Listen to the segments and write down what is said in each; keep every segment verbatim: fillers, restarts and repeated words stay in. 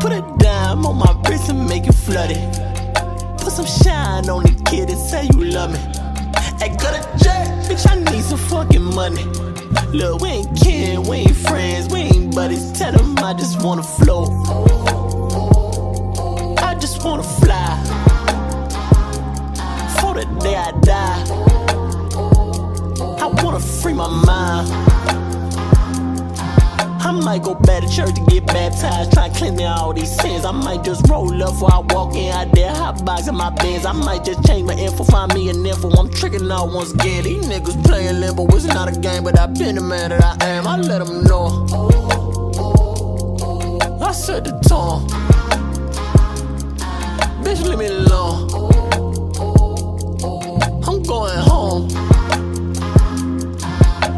Put a dime on my wrist and make it flooded. Put some shine on the kid and say you love me. Hey, go to jail, bitch, I need some fucking money. Look, we ain't kin, we ain't friends, we ain't buddies. Tell them I just wanna float, I just wanna fly. For the day I die, I wanna free my mind. I might go back to church to get baptized, try to cleanse me of all these sins. I might just roll up before I walk in, out there hotbox in my Benz. I might just change my info, find me an info. I'm tricking out once again. These niggas playing limbo, it's not a game, but I been the man that I am. I let them know I set the tone. Bitch, leave me alone, I'm going home.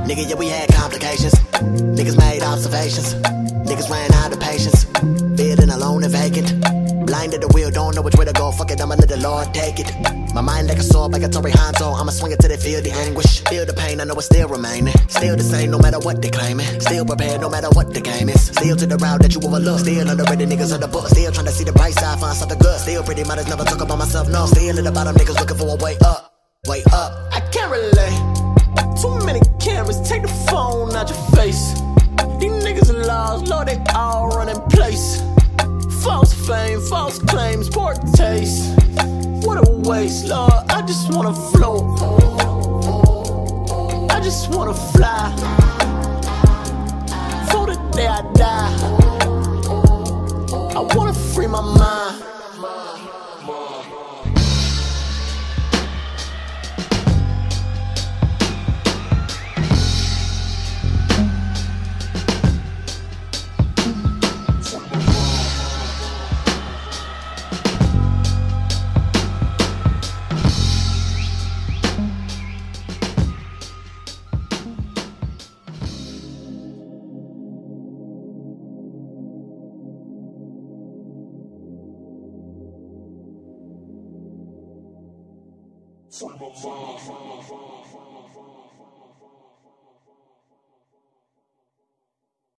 Nigga, yeah, we had complications. Niggas made observations. Niggas ran out of patience. Feeling alone and vacant. Blinded the wheel, don't know which way to go. Fuck it, I'ma let the Lord take it. My mind like a sword, like a Torrey Hanzo. I'ma swing it till they feel the anguish. Feel the pain, I know it's still remaining. Still the same, no matter what they claiming. Still prepared, no matter what the game is. Still to the route that you overlook. Still underrated, niggas on the book. Still trying to see the bright side, find something good. Still pretty, might as never talk about myself, no. Still at the bottom, niggas looking for a way up. Way up. I can't relate. Too many cameras, take the phone out your face. These niggas are lost, Lord, they all run in place. False fame, false claims, poor taste. What a waste, Lord, I just wanna float. I just wanna fly. For the day I die, I wanna free my mind. From the